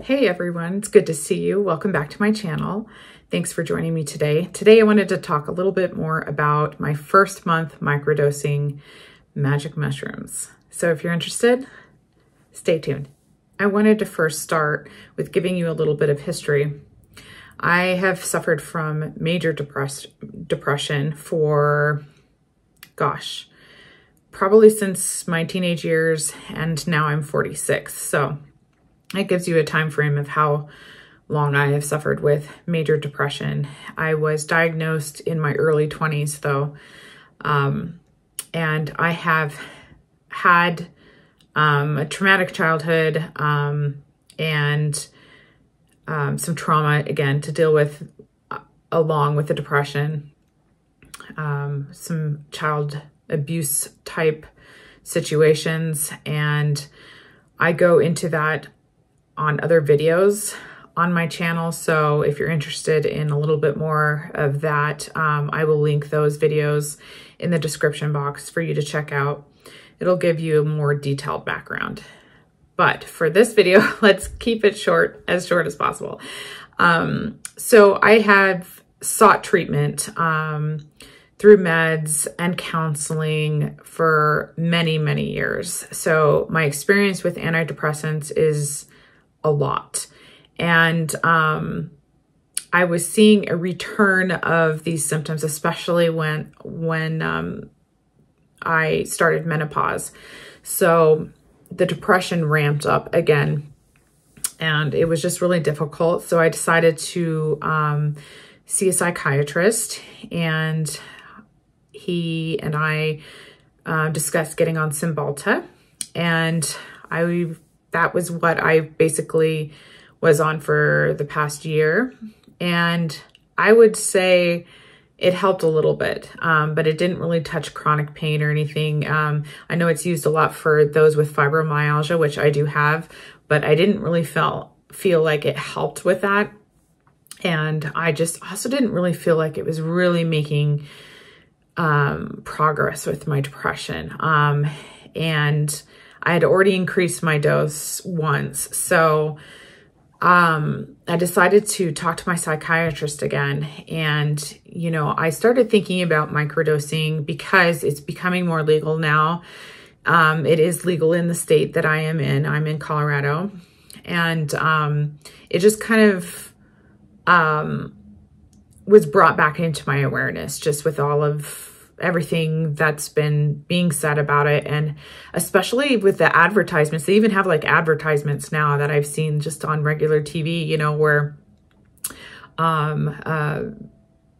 Hey everyone, it's good to see you. Welcome back to my channel. Thanks for joining me today. Today I wanted to talk a little bit more about my first month microdosing magic mushrooms. So if you're interested, stay tuned. I wanted to first start with giving you a little bit of history. I have suffered from major depression for, gosh, probably since my teenage years, and now I'm 46. So it gives you a time frame of how long I have suffered with major depression. I was diagnosed in my early 20s though, and I have had a traumatic childhood and some trauma again to deal with along with the depression, some child abuse type situations, and I go into that on other videos on my channel. So if you're interested in a little bit more of that, I will link those videos in the description box for you to check out. It'll give you a more detailed background. But for this video, let's keep it short as possible. So I have sought treatment through meds and counseling for many, many years. So my experience with antidepressants is a lot. And I was seeing a return of these symptoms, especially when I started menopause. So the depression ramped up again, and it was just really difficult. So I decided to see a psychiatrist, and he and I discussed getting on Cymbalta, and that was what I basically was on for the past year. And I would say it helped a little bit, but it didn't really touch chronic pain or anything. I know it's used a lot for those with fibromyalgia, which I do have, but I didn't really feel like it helped with that. And I just also didn't really feel like it was really making progress with my depression. And I had already increased my dose once. So I decided to talk to my psychiatrist again. And, you know, I started thinking about microdosing because it's becoming more legal now. It is legal in the state that I am in. I'm in Colorado. And it just kind of was brought back into my awareness just with all of everything that's been being said about it, and especially with the advertisements. They even have like advertisements now that I've seen just on regular TV, you know, where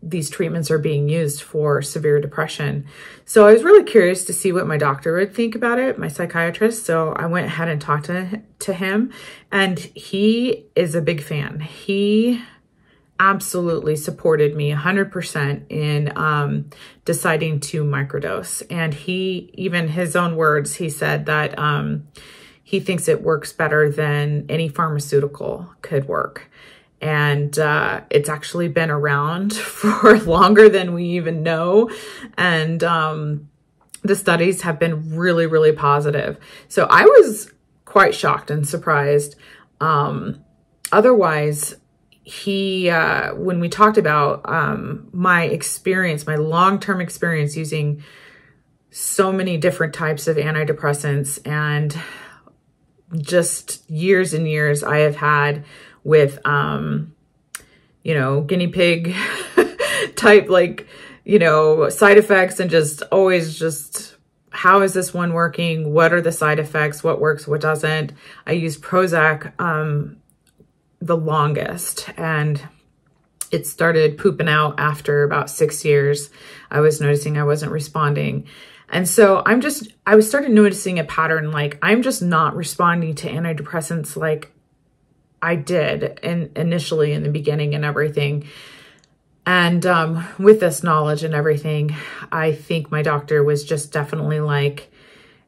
these treatments are being used for severe depression. So I was really curious to see what my doctor would think about it, my psychiatrist. So I went ahead and talked to him, and he is a big fan. He absolutely supported me 100% in deciding to microdose. And he, even his own words, he said that he thinks it works better than any pharmaceutical could work. And it's actually been around for longer than we even know. And the studies have been really, really positive. So I was quite shocked and surprised. Otherwise, he, when we talked about my experience, my long-term experience using so many different types of antidepressants, and just years and years I have had with, you know, guinea pig type, like, you know, side effects, and just always just, how is this one working? What are the side effects? What works? What doesn't? I use Prozac, the longest, and it started pooping out after about 6 years. I was noticing I wasn't responding. And so I started noticing a pattern, like I'm just not responding to antidepressants like I did initially in the beginning and everything. And with this knowledge and everything, I think my doctor was just definitely like,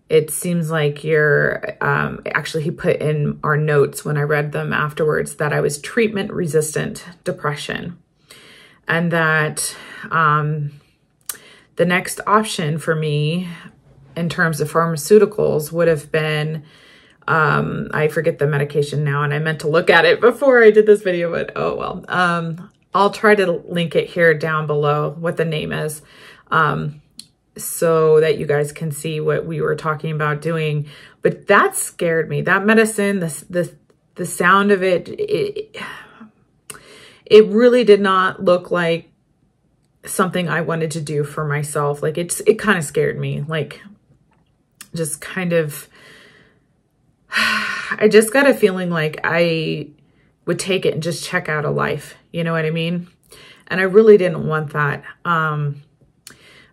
it seems like you're, actually he put in our notes when I read them afterwards that I was treatment resistant depression, and that the next option for me in terms of pharmaceuticals would have been I forget the medication now, and I meant to look at it before I did this video, but oh well. I'll try to link it here down below what the name is, so that you guys can see what we were talking about doing. But that scared me. That medicine, the sound of it, it really did not look like something I wanted to do for myself. Like it kind of scared me. Like just kind of, I just got a feeling like I would take it and just check out a life. You know what I mean? And I really didn't want that.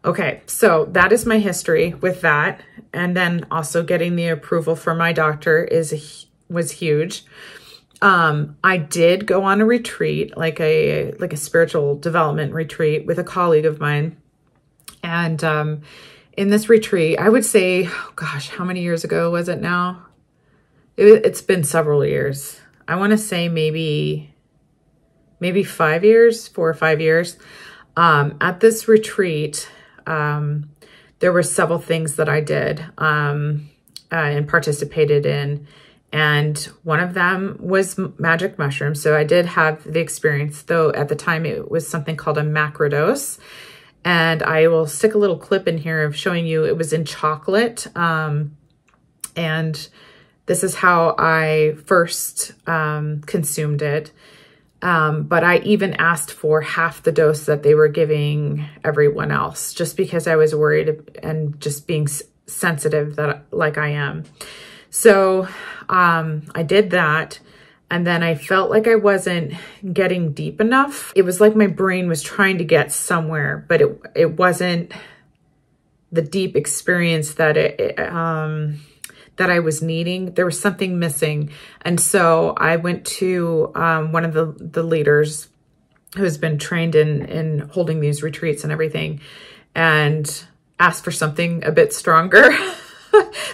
Okay, so that is my history with that. And then also getting the approval from my doctor was huge. I did go on a retreat, like a spiritual development retreat with a colleague of mine. And in this retreat, I would say, oh gosh, how many years ago was it now? It's been several years. I want to say maybe 5 years, 4 or 5 years. At this retreat, there were several things that I did and participated in. And one of them was magic mushrooms. So I did have the experience, though at the time it was something called a macrodose. And I will stick a little clip in here of showing you it was in chocolate. And this is how I first consumed it. But I even asked for half the dose that they were giving everyone else, just because I was worried and just being sensitive that like I am. So I did that, and then I felt like I wasn't getting deep enough. It was like my brain was trying to get somewhere, but it wasn't the deep experience that that I was needing. There was something missing. And so I went to one of the leaders who has been trained in holding these retreats and everything, and asked for something a bit stronger.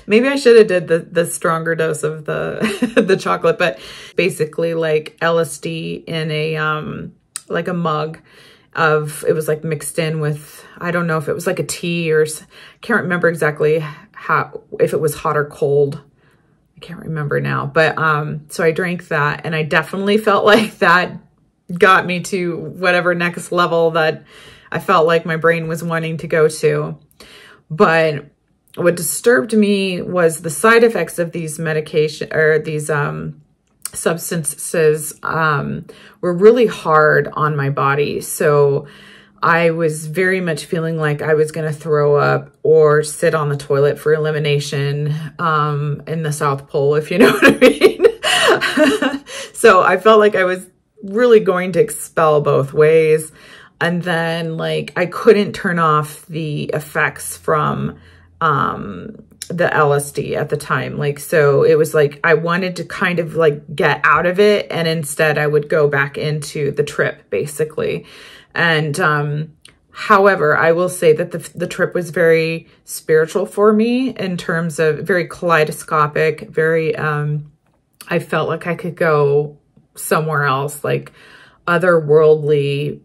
Maybe I should have did the stronger dose of the the chocolate, but basically like LSD in a like a mug of, it was like mixed in with, I don't know if it was like a tea or, can't remember exactly how, if it was hot or cold. I can't remember now, but so I drank that, and I definitely felt like that got me to whatever next level that I felt like my brain was wanting to go to. But what disturbed me was the side effects of these medication or these substances were really hard on my body. So I was very much feeling like I was going to throw up or sit on the toilet for elimination in the South Pole, if you know what I mean. So I felt like I was really going to expel both ways. And then like I couldn't turn off the effects from the LSD at the time. Like, so it was like, I wanted to kind of like get out of it. And instead I would go back into the trip basically. And, however, I will say that the trip was very spiritual for me in terms of very kaleidoscopic, very, I felt like I could go somewhere else, like otherworldly,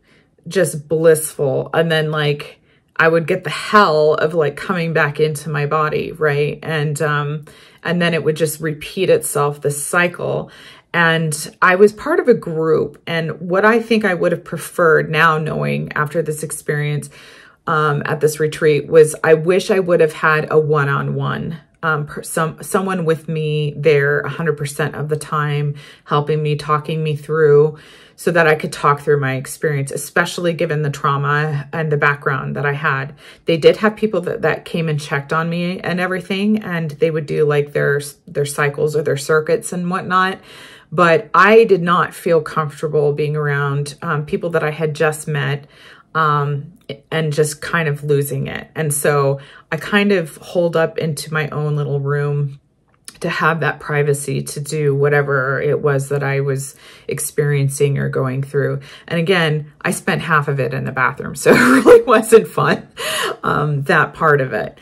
just blissful. And then like, I would get the hell of like coming back into my body, right? And then it would just repeat itself, this cycle. And I was part of a group, and what I think I would have preferred now, knowing after this experience at this retreat, was I wish I would have had a one-on-one, someone with me there 100% of the time, helping me, talking me through, so that I could talk through my experience, especially given the trauma and the background that I had. They did have people that came and checked on me and everything, and they would do like their cycles or their circuits and whatnot. But I did not feel comfortable being around people that I had just met and just kind of losing it. And so I kind of holed up into my own little room to have that privacy to do whatever it was that I was experiencing or going through. And again, I spent half of it in the bathroom, so it really wasn't fun, that part of it.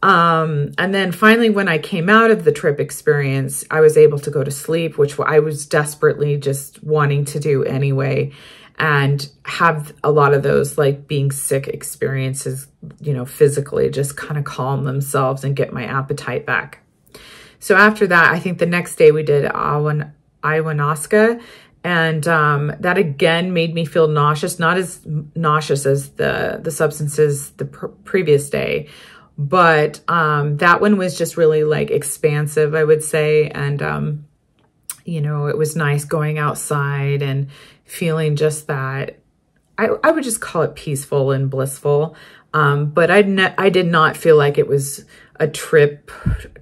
And then finally, when I came out of the trip experience, I was able to go to sleep, which I was desperately just wanting to do anyway, and have a lot of those like being sick experiences, you know, physically, just kind of calm themselves and get my appetite back. So after that, I think the next day we did Iwanaska, and that again made me feel nauseous, not as nauseous as the substances the previous day, but that one was just really like expansive, I would say. And, you know, it was nice going outside and feeling just that. I would just call it peaceful and blissful. But I did not feel like it was a trip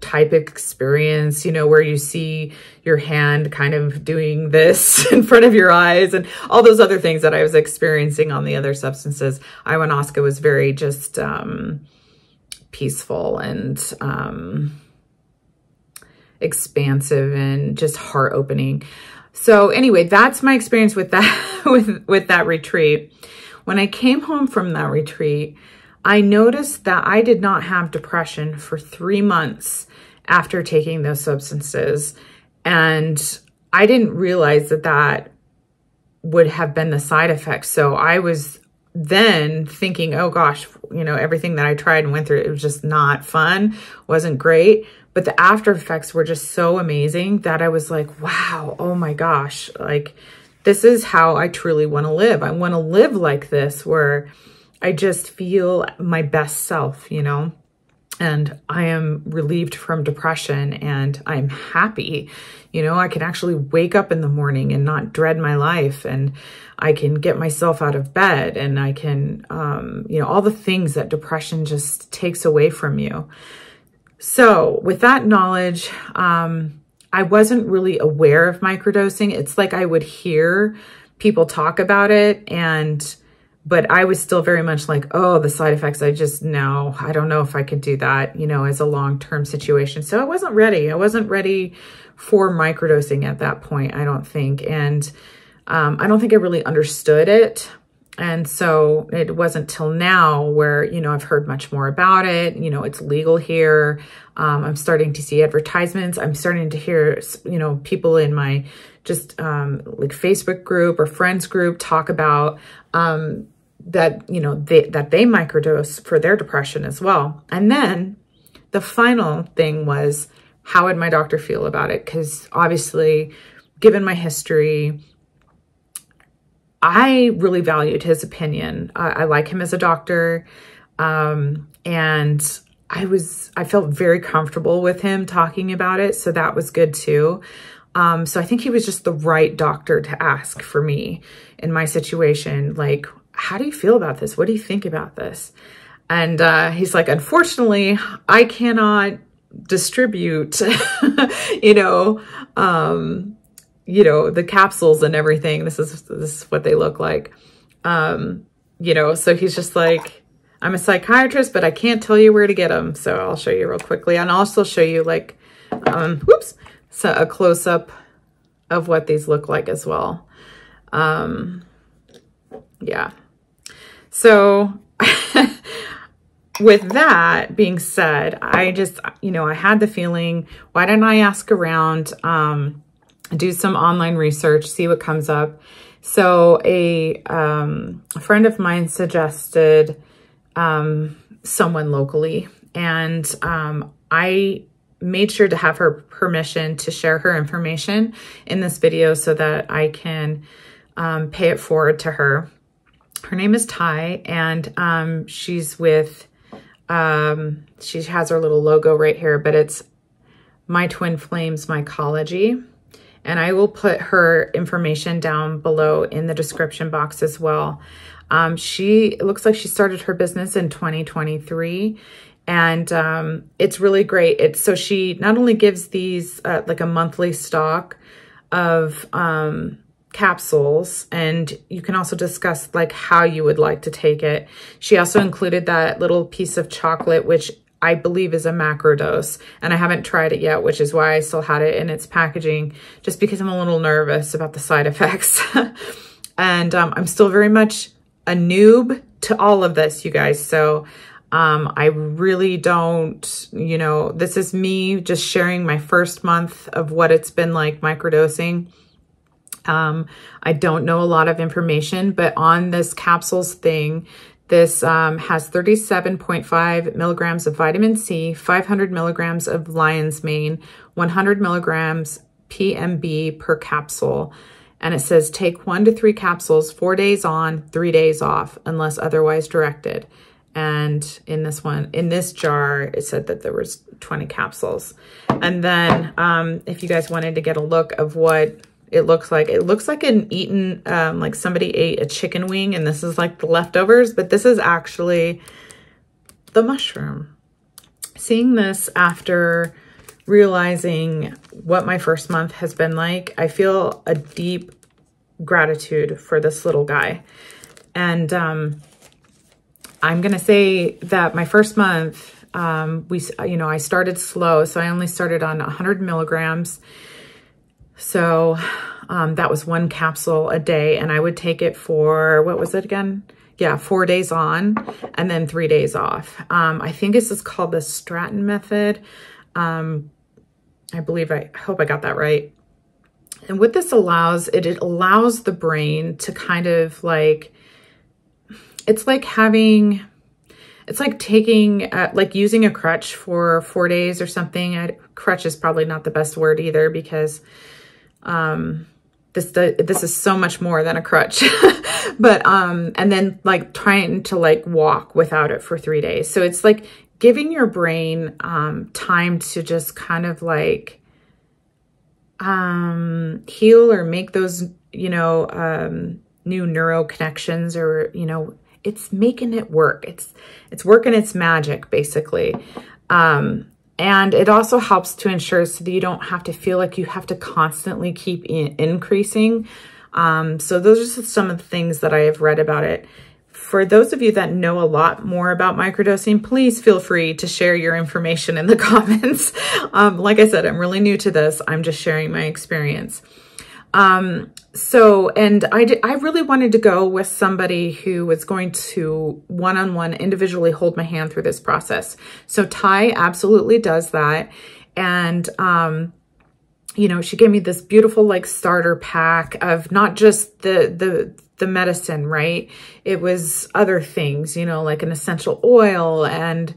type experience, you know, where you see your hand kind of doing this in front of your eyes and all those other things that I was experiencing on the other substances. Ayahuasca was very just peaceful and expansive and just heart opening. So anyway, that's my experience with that with that retreat. When I came home from that retreat, I noticed that I did not have depression for 3 months after taking those substances. And I didn't realize that that would have been the side effect. So I was then thinking, oh gosh, you know, everything that I tried and went through, it was just not fun, wasn't great. But the after effects were just so amazing that I was like, wow, oh my gosh, like this is how I truly want to live. I want to live like this where I just feel my best self, you know, and I am relieved from depression and I'm happy. You know, I can actually wake up in the morning and not dread my life, and I can get myself out of bed, and I can, you know, all the things that depression just takes away from you. So with that knowledge, I wasn't really aware of microdosing. It's like I would hear people talk about it, and but I was still very much like, oh, the side effects, no, I don't know if I could do that, you know, as a long-term situation. So I wasn't ready. I wasn't ready for microdosing at that point, I don't think. And I don't think I really understood it. And so it wasn't till now where, you know, I've heard much more about it. You know, it's legal here. I'm starting to see advertisements. I'm starting to hear, you know, people in my just like Facebook group or friends group talk about that, you know, that they microdose for their depression as well. And then the final thing was, how would my doctor feel about it? Because obviously, given my history, I really valued his opinion. I like him as a doctor. And I felt very comfortable with him talking about it. So that was good too. So I think he was just the right doctor to ask for me in my situation. Like, how do you feel about this? What do you think about this? And he's like, unfortunately, I cannot distribute, you know, the capsules and everything. This is what they look like. You know, so he's just like, I'm a psychiatrist, but I can't tell you where to get them. So I'll show you real quickly. And I'll also show you like, so a close up of what these look like as well. Yeah. So with that being said, I just, you know, I had the feeling, why didn't I ask around, do some online research, see what comes up. So a friend of mine suggested someone locally, and I made sure to have her permission to share her information in this video so that I can pay it forward to her. Her name is Ty, and she's with, she has her little logo right here, but it's My Twin Flames Mycology. And I will put her information down below in the description box as well. It looks like she started her business in 2023, and it's really great. So she not only gives these like a monthly stock of capsules, and you can also discuss like how you would like to take it. She also included that little piece of chocolate, which I believe is a macrodose, and I haven't tried it yet, which is why I still had it in its packaging, just because I'm a little nervous about the side effects. And I'm still very much a noob to all of this, you guys. So I really don't, you know, this is me just sharing my first month of what it's been like microdosing. I don't know a lot of information, but on this capsules thing, This has 37.5 milligrams of vitamin C, 500 milligrams of lion's mane, 100 milligrams PMB per capsule. And it says take 1 to 3 capsules, 4 days on, 3 days off, unless otherwise directed. And in this one, in this jar, it said that there was 20 capsules. And then if you guys wanted to get a look of what it looks like, it looks like an eaten, like somebody ate a chicken wing and this is like the leftovers, but this is actually the mushroom. Seeing this after realizing what my first month has been like, I feel a deep gratitude for this little guy. And I'm going to say that my first month, I started slow. So I only started on 100 milligrams. So that was 1 capsule a day, and I would take it for, what was it again? Yeah, 4 days on and then 3 days off. I think this is called the Stratton method. I hope I got that right. And what this allows, it allows the brain to kind of like, it's like taking, like using a crutch for 4 days or something. Crutch is probably not the best word either, because this is so much more than a crutch, but, and then like trying to like walk without it for 3 days. So it's like giving your brain, time to just kind of like, heal or make those, new neuro connections, or, it's making it work. It's working its magic basically. And it also helps to ensure so that you don't have to feel like you have to constantly keep increasing. So those are just some of the things that I have read about it. For those of you that know a lot more about microdosing, please feel free to share your information in the comments. Like I said, I'm really new to this. I'm just sharing my experience. I really wanted to go with somebody who was going to one-on-one individually hold my hand through this process. So Ty absolutely does that. And, she gave me this beautiful like starter pack of not just the medicine, right? It was other things, like an essential oil and,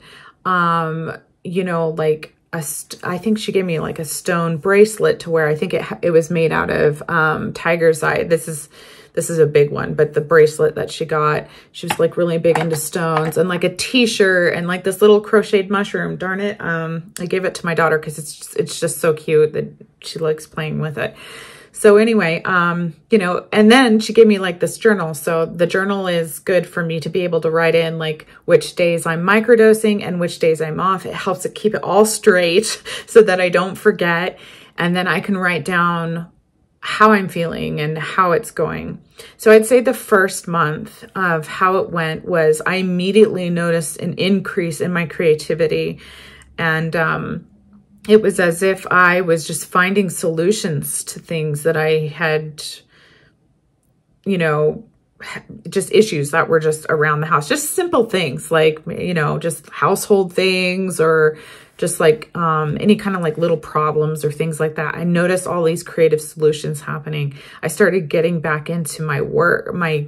I think she gave me like a stone bracelet to wear. I think it was made out of tiger's eye. This is a big one, but the bracelet that she got, she was like really big into stones, and like a t-shirt and like this little crocheted mushroom. Darn it. I gave it to my daughter because it's just so cute that she likes playing with it. So anyway, and then she gave me like this journal. So the journal is good for me to be able to write in like which days I'm microdosing and which days I'm off. It helps to keep it all straight so that I don't forget. And then I can write down how I'm feeling and how it's going. So I'd say the first month of how it went was I immediately noticed an increase in my creativity, and, it was as if I was just finding solutions to things that I had, just issues that were just around the house, just simple things like, just household things, or just like any kind of like little problems or things like that. I noticed all these creative solutions happening. I started getting back into my work, my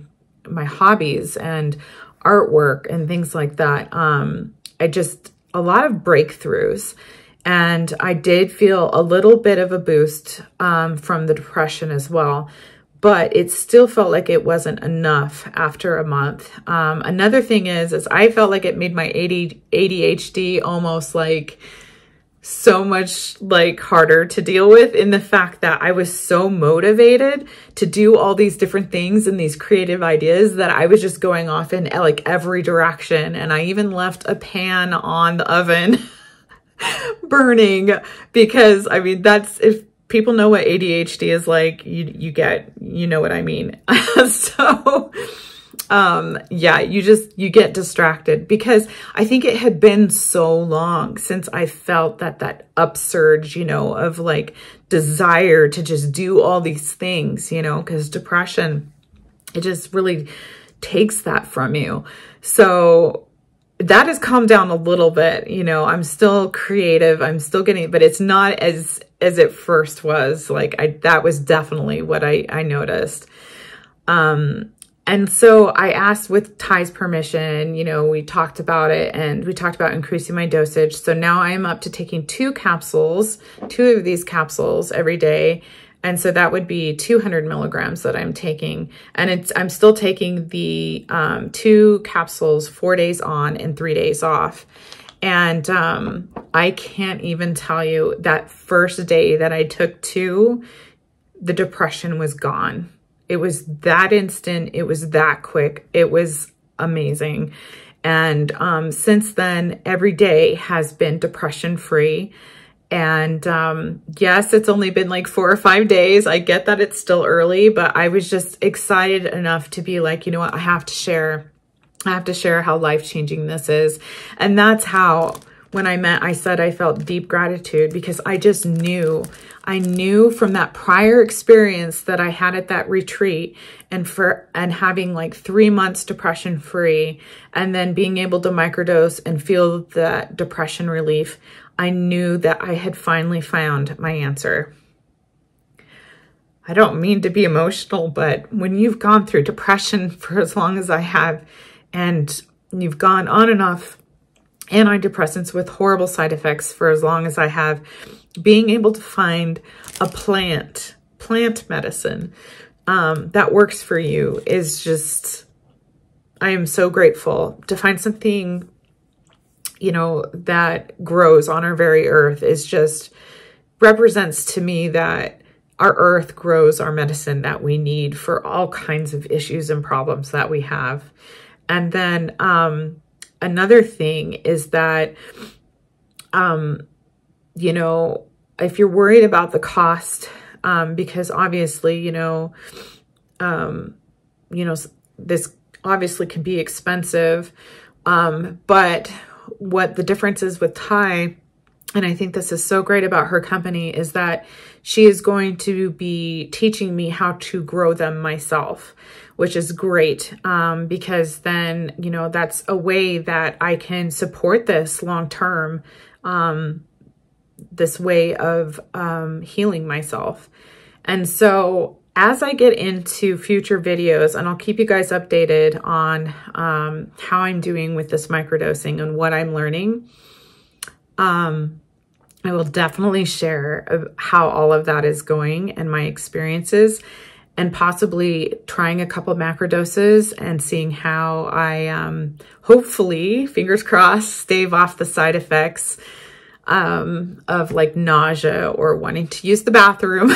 hobbies and artwork and things like that. A lot of breakthroughs. And I did feel a little bit of a boost from the depression as well, but it still felt like it wasn't enough after a month. Another thing is I felt like it made my ADHD almost like so much like harder to deal with, in the fact that I was so motivated to do all these different things and these creative ideas that I was just going off in like every direction. And I even left a pan on the oven burning, because I mean, that's, if people know what ADHD is like, you know what I mean. So, you get distracted, because I think it had been so long since I felt that upsurge, of like desire to just do all these things, because depression, it just really takes that from you. So that has calmed down a little bit. I'm still creative. I'm still getting, but it's not as it first was. That was definitely what I noticed. And so I asked with Ty's permission, you know, we talked about it and we talked about increasing my dosage. So now I am up to taking two of these capsules every day. And so that would be 200 milligrams that I'm taking. And I'm still taking the 2 capsules 4 days on and 3 days off. And I can't even tell you, that first day that I took 2, the depression was gone. It was that instant. It was that quick. It was amazing. And since then, every day has been depression-free. And yes, it's only been like 4 or 5 days. I get that it's still early, but I was just excited enough to be like, you know what, I have to share how life-changing this is. And that's how, when I met, I said I felt deep gratitude, because I just knew. I knew from that prior experience that I had at that retreat and having like 3 months depression-free and then being able to microdose and feel that depression relief, I knew that I had finally found my answer. I don't mean to be emotional, but when you've gone through depression for as long as I have, and you've gone on and off antidepressants with horrible side effects for as long as I have, being able to find a plant medicine that works for you is just, I am so grateful to find something, you know, that grows on our very earth. Is just represents to me that our earth grows our medicine that we need for all kinds of issues and problems that we have. And then another thing is that, you know, if you're worried about the cost, because obviously, you know, this obviously can be expensive, but what the difference is with Ty, and I think this is so great about her company, is that she is going to be teaching me how to grow them myself, which is great, because then, you know, that's a way that I can support this long-term, this way of healing myself. And so as I get into future videos, and I'll keep you guys updated on how I'm doing with this microdosing and what I'm learning, I will definitely share how all of that is going and my experiences, and possibly trying a couple macrodoses and seeing how I hopefully, fingers crossed, stave off the side effects of like nausea or wanting to use the bathroom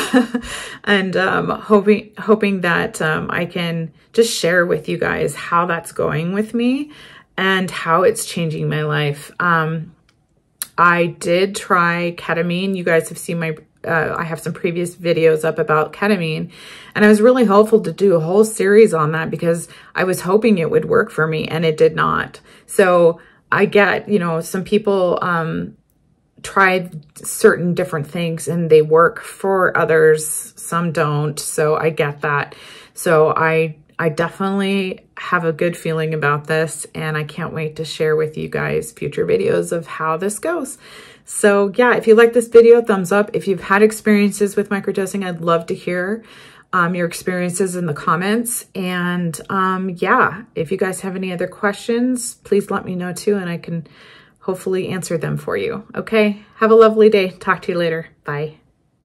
and hoping that I can just share with you guys how that's going with me and how it's changing my life. I did try ketamine. You guys have seen my, I have some previous videos up about ketamine, and I was really hopeful to do a whole series on that because I was hoping it would work for me, and it did not. So I get, you know, some people tried certain different things and they work for others, some don't. So I get that. So I definitely have a good feeling about this, and I can't wait to share with you guys future videos of how this goes. So yeah, if you like this video, thumbs up. If you've had experiences with microdosing, I'd love to hear your experiences in the comments. And yeah, if you guys have any other questions, please let me know too, and I can hopefully answer them for you. Okay, have a lovely day. Talk to you later. Bye.